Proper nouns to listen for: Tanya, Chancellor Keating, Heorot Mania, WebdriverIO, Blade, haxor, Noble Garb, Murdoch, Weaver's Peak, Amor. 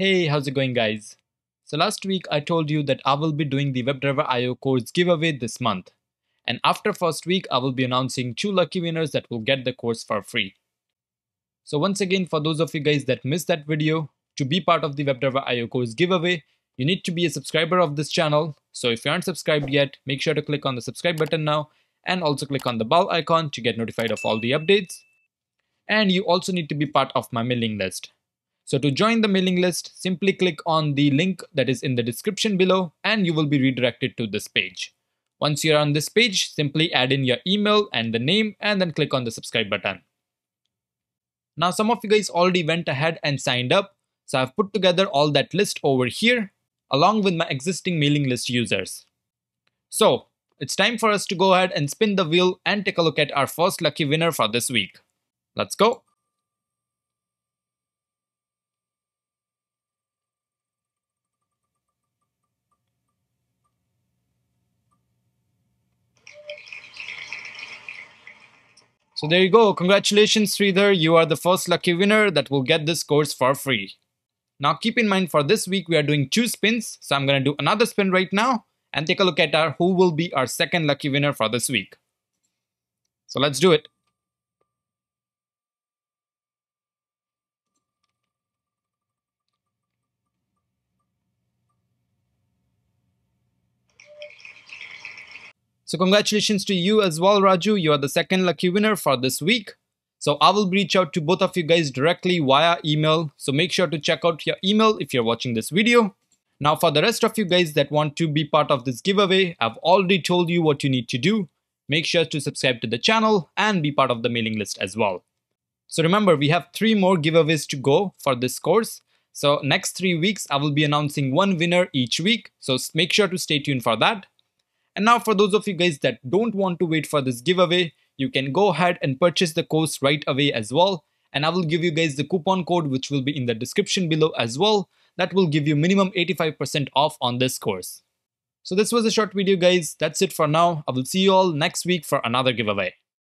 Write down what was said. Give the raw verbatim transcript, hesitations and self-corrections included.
Hey, how's it going, guys? So last week I told you that I will be doing the WebdriverIO course giveaway this month. And after first week, I will be announcing two lucky winners that will get the course for free. So once again, for those of you guys that missed that video, to be part of the WebdriverIO course giveaway, you need to be a subscriber of this channel. So if you aren't subscribed yet, make sure to click on the subscribe button now and also click on the bell icon to get notified of all the updates. And you also need to be part of my mailing list. So to join the mailing list, simply click on the link that is in the description below and you will be redirected to this page. Once you're on this page, simply add in your email and the name and then click on the subscribe button. Now some of you guys already went ahead and signed up, so I've put together all that list over here along with my existing mailing list users. So it's time for us to go ahead and spin the wheel and take a look at our first lucky winner for this week. Let's go. So there you go, congratulations Sridhar, you are the first lucky winner that will get this course for free. Now keep in mind, for this week we are doing two spins, so I'm gonna do another spin right now and take a look at our who will be our second lucky winner for this week. So let's do it. So congratulations to you as well, Raju. You are the second lucky winner for this week. So I will reach out to both of you guys directly via email. So make sure to check out your email if you're watching this video. Now for the rest of you guys that want to be part of this giveaway, I've already told you what you need to do. Make sure to subscribe to the channel and be part of the mailing list as well. So remember, we have three more giveaways to go for this course. So next three weeks, I will be announcing one winner each week. So make sure to stay tuned for that. And now for those of you guys that don't want to wait for this giveaway, you can go ahead and purchase the course right away as well. And I will give you guys the coupon code which will be in the description below as well. That will give you minimum eighty-five percent off on this course. So this was a short video, guys. That's it for now. I will see you all next week for another giveaway.